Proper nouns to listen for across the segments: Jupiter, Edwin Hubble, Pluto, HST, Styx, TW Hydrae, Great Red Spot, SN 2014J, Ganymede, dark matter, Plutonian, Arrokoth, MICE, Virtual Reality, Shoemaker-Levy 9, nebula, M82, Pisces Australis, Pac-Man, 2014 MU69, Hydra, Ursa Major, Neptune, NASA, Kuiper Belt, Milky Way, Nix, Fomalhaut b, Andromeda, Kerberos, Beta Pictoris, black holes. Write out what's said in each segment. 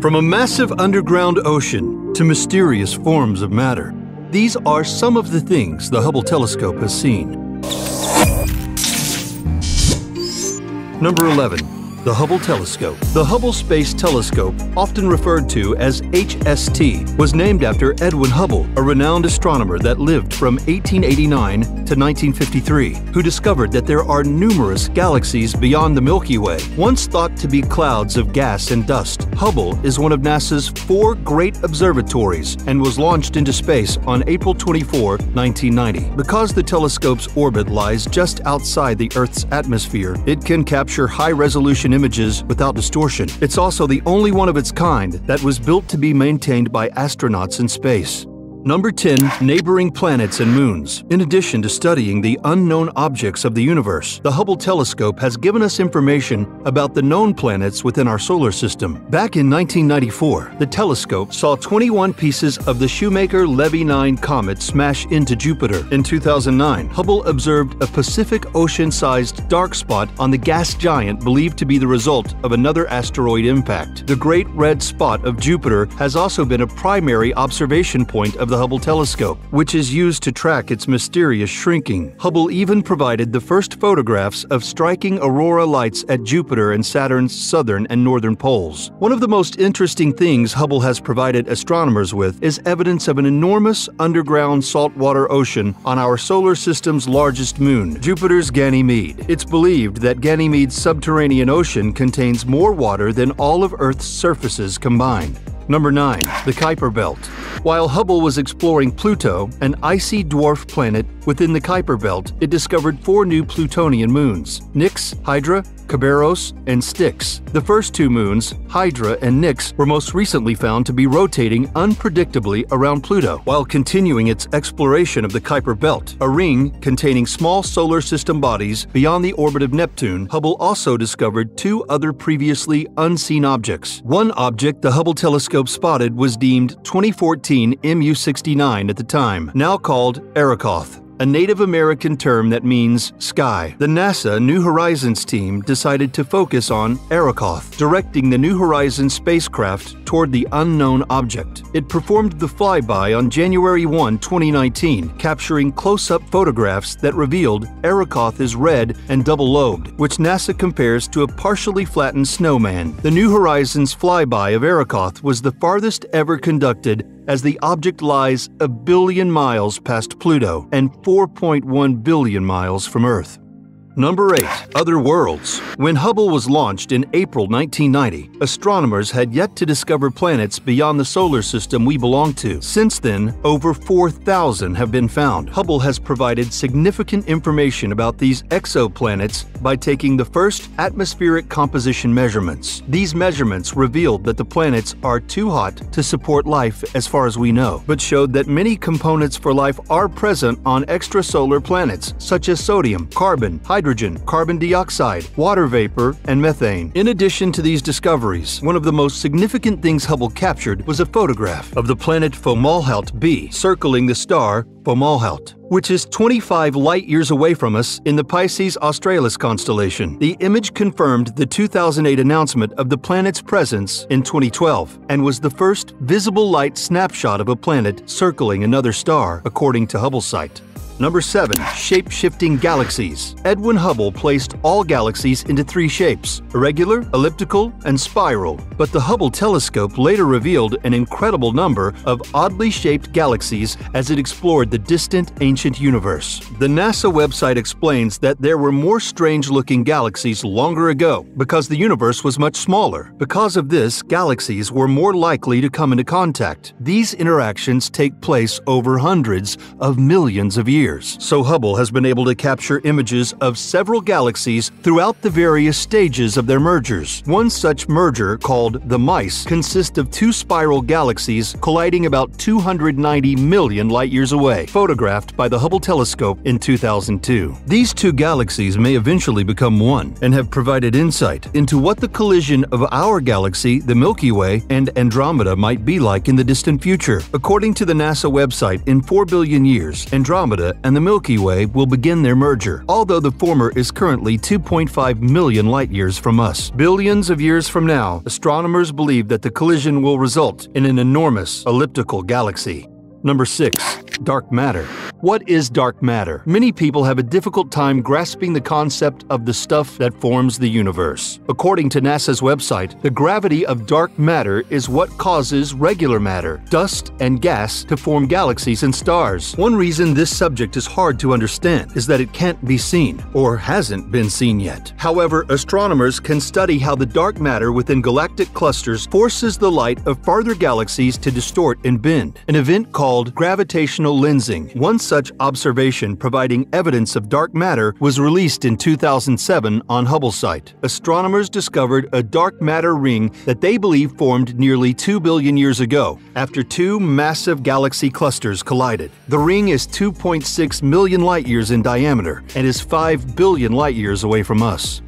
From a massive underground ocean to mysterious forms of matter, these are some of the things the Hubble telescope has seen. Number 11. The Hubble Telescope. The Hubble Space Telescope, often referred to as HST, was named after Edwin Hubble, a renowned astronomer that lived from 1889 to 1953, who discovered that there are numerous galaxies beyond the Milky Way, once thought to be clouds of gas and dust. Hubble is one of NASA's four great observatories and was launched into space on April 24, 1990. Because the telescope's orbit lies just outside the Earth's atmosphere, it can capture high-resolution images without distortion. It's also the only one of its kind that was built to be maintained by astronauts in space. Number 10. Neighboring planets and moons. In addition to studying the unknown objects of the universe, the Hubble telescope has given us information about the known planets within our solar system. Back in 1994, the telescope saw 21 pieces of the Shoemaker-Levy 9 comet smash into Jupiter. In 2009, Hubble observed a Pacific Ocean-sized dark spot on the gas giant believed to be the result of another asteroid impact. The Great Red Spot of Jupiter has also been a primary observation point of the Hubble telescope, which is used to track its mysterious shrinking. Hubble even provided the first photographs of striking aurora lights at Jupiter and Saturn's southern and northern poles. One of the most interesting things Hubble has provided astronomers with is evidence of an enormous underground saltwater ocean on our solar system's largest moon, Jupiter's Ganymede. It's believed that Ganymede's subterranean ocean contains more water than all of Earth's surfaces combined. Number 9. The Kuiper Belt. While Hubble was exploring Pluto, an icy dwarf planet within the Kuiper Belt, it discovered four new Plutonian moons, Nix, Hydra, Kerberos, and Styx. The first two moons, Hydra and Nix, were most recently found to be rotating unpredictably around Pluto. While continuing its exploration of the Kuiper Belt, a ring containing small solar system bodies beyond the orbit of Neptune, Hubble also discovered two other previously unseen objects. One object the Hubble telescope spotted was deemed 2014 MU69 at the time, now called Arrokoth, a Native American term that means sky. The NASA New Horizons team decided to focus on Arrokoth, directing the New Horizons spacecraft toward the unknown object. It performed the flyby on January 1, 2019, capturing close-up photographs that revealed Arrokoth is red and double-lobed, which NASA compares to a partially flattened snowman. The New Horizons flyby of Arrokoth was the farthest ever conducted, as the object lies a billion miles past Pluto and 4.1 billion miles from Earth. Number 8. Other worlds. When Hubble was launched in April 1990, astronomers had yet to discover planets beyond the solar system we belong to. Since then, over 4,000 have been found. Hubble has provided significant information about these exoplanets by taking the first atmospheric composition measurements. These measurements revealed that the planets are too hot to support life as far as we know, but showed that many components for life are present on extrasolar planets, such as sodium, carbon, hydrogen, carbon dioxide, water vapor, and methane. In addition to these discoveries, one of the most significant things Hubble captured was a photograph of the planet Fomalhaut b, circling the star Fomalhaut, which is 25 light-years away from us in the Pisces Australis constellation. The image confirmed the 2008 announcement of the planet's presence in 2012 and was the first visible light snapshot of a planet circling another star, according to Hubble's site. Number 7. Shape-shifting galaxies. Edwin Hubble placed all galaxies into three shapes: irregular, elliptical, and spiral. But the Hubble telescope later revealed an incredible number of oddly shaped galaxies as it explored the distant ancient universe. The NASA website explains that there were more strange-looking galaxies longer ago because the universe was much smaller. Because of this, galaxies were more likely to come into contact. These interactions take place over hundreds of millions of years. So Hubble has been able to capture images of several galaxies throughout the various stages of their mergers. One such merger, called the MICE, consists of two spiral galaxies colliding about 290 million light-years away, photographed by the Hubble telescope in 2002. These two galaxies may eventually become one and have provided insight into what the collision of our galaxy, the Milky Way, and Andromeda might be like in the distant future. According to the NASA website, in 4 billion years, Andromeda and the Milky Way will begin their merger, although the former is currently 2.5 million light-years from us. Billions of years from now, astronomers believe that the collision will result in an enormous elliptical galaxy. Number 6. Dark matter. What is dark matter? Many people have a difficult time grasping the concept of the stuff that forms the universe. According to NASA's website, the gravity of dark matter is what causes regular matter, dust and gas, to form galaxies and stars. One reason this subject is hard to understand is that it can't be seen, or hasn't been seen yet. However, astronomers can study how the dark matter within galactic clusters forces the light of farther galaxies to distort and bend, an event called gravitational lensing. One such observation providing evidence of dark matter was released in 2007 on Hubble site. Astronomers discovered a dark matter ring that they believe formed nearly 2 billion years ago after two massive galaxy clusters collided. The ring is 2.6 million light-years in diameter and is 5 billion light-years away from us.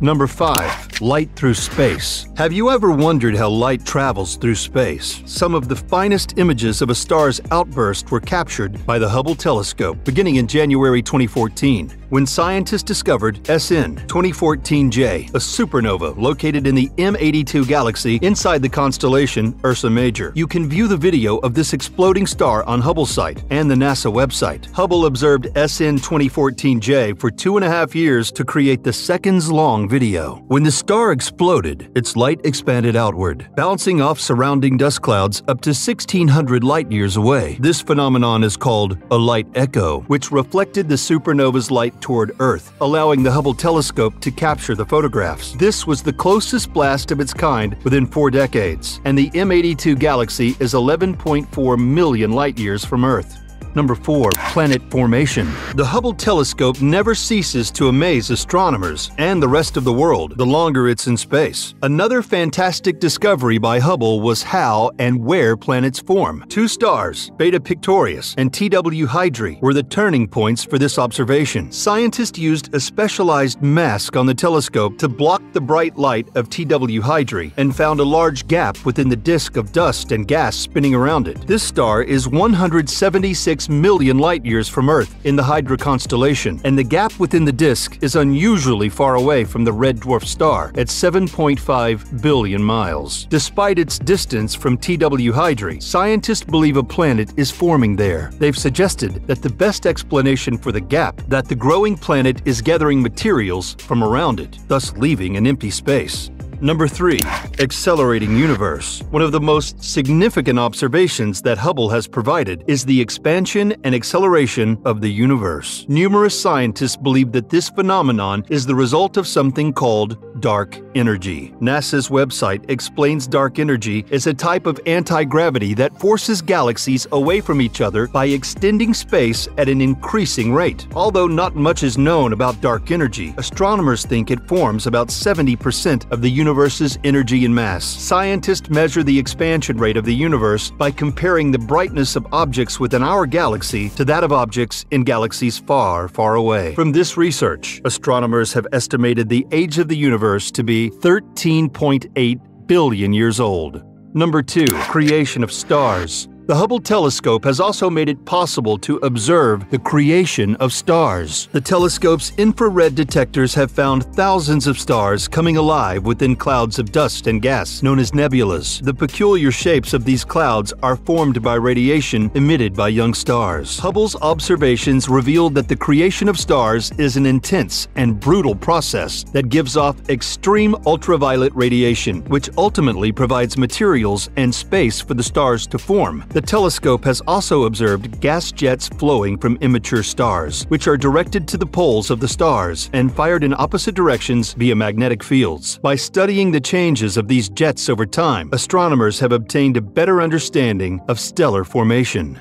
Number 5. Light through space. Have you ever wondered how light travels through space? Some of the finest images of a star's outburst were captured by the Hubble telescope beginning in January 2014, when scientists discovered SN 2014J, a supernova located in the M82 galaxy inside the constellation Ursa Major. You can view the video of this exploding star on Hubble's site and the NASA website. Hubble observed SN 2014J for 2.5 years to create the seconds-long video. When the star exploded, its light expanded outward, bouncing off surrounding dust clouds up to 1,600 light-years away. This phenomenon is called a light echo, which reflected the supernova's light toward Earth, allowing the Hubble telescope to capture the photographs. This was the closest blast of its kind within 4 decades, and the M82 galaxy is 11.4 million light-years from Earth. Number 4. Planet formation. The Hubble telescope never ceases to amaze astronomers and the rest of the world the longer it's in space. Another fantastic discovery by Hubble was how and where planets form. Two stars, Beta Pictoris and TW Hydrae, were the turning points for this observation. Scientists used a specialized mask on the telescope to block the bright light of TW Hydrae and found a large gap within the disk of dust and gas spinning around it. This star is 176 million light-years from Earth in the Hydra constellation, and the gap within the disk is unusually far away from the red dwarf star at 7.5 billion miles. Despite its distance from TW Hydrae, scientists believe a planet is forming there. They've suggested that the best explanation for the gap is that the growing planet is gathering materials from around it, thus leaving an empty space. Number 3. Accelerating universe. One of the most significant observations that Hubble has provided is the expansion and acceleration of the universe. Numerous scientists believe that this phenomenon is the result of something called dark energy. NASA's website explains dark energy as a type of anti-gravity that forces galaxies away from each other by extending space at an increasing rate. Although not much is known about dark energy, astronomers think it forms about 70% of the universe's energy and mass. Scientists measure the expansion rate of the universe by comparing the brightness of objects within our galaxy to that of objects in galaxies far, far away. From this research, astronomers have estimated the age of the universe to be 13.8 billion years old. Number 2. Creation of stars. The Hubble telescope has also made it possible to observe the creation of stars. The telescope's infrared detectors have found thousands of stars coming alive within clouds of dust and gas, known as nebulas. The peculiar shapes of these clouds are formed by radiation emitted by young stars. Hubble's observations revealed that the creation of stars is an intense and brutal process that gives off extreme ultraviolet radiation, which ultimately provides materials and space for the stars to form. The telescope has also observed gas jets flowing from immature stars, which are directed to the poles of the stars and fired in opposite directions via magnetic fields. By studying the changes of these jets over time, astronomers have obtained a better understanding of stellar formation.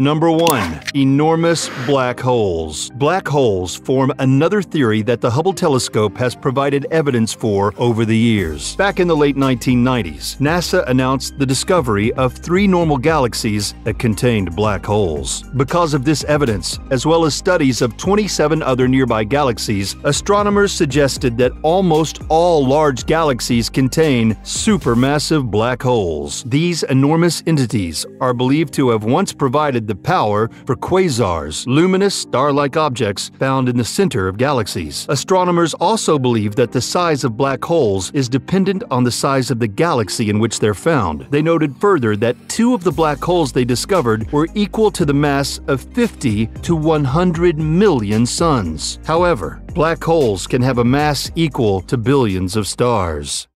Number 1. Enormous black holes. Black holes form another theory that the Hubble telescope has provided evidence for over the years. Back in the late 1990s, NASA announced the discovery of 3 normal galaxies that contained black holes. Because of this evidence, as well as studies of 27 other nearby galaxies, astronomers suggested that almost all large galaxies contain supermassive black holes. These enormous entities are believed to have once provided the power for quasars, luminous star-like objects found in the center of galaxies. Astronomers also believe that the size of black holes is dependent on the size of the galaxy in which they're found. They noted further that two of the black holes they discovered were equal to the mass of 50 to 100 million suns. However, black holes can have a mass equal to billions of stars.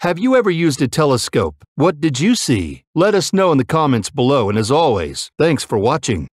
Have you ever used a telescope? What did you see? Let us know in the comments below, and as always, thanks for watching.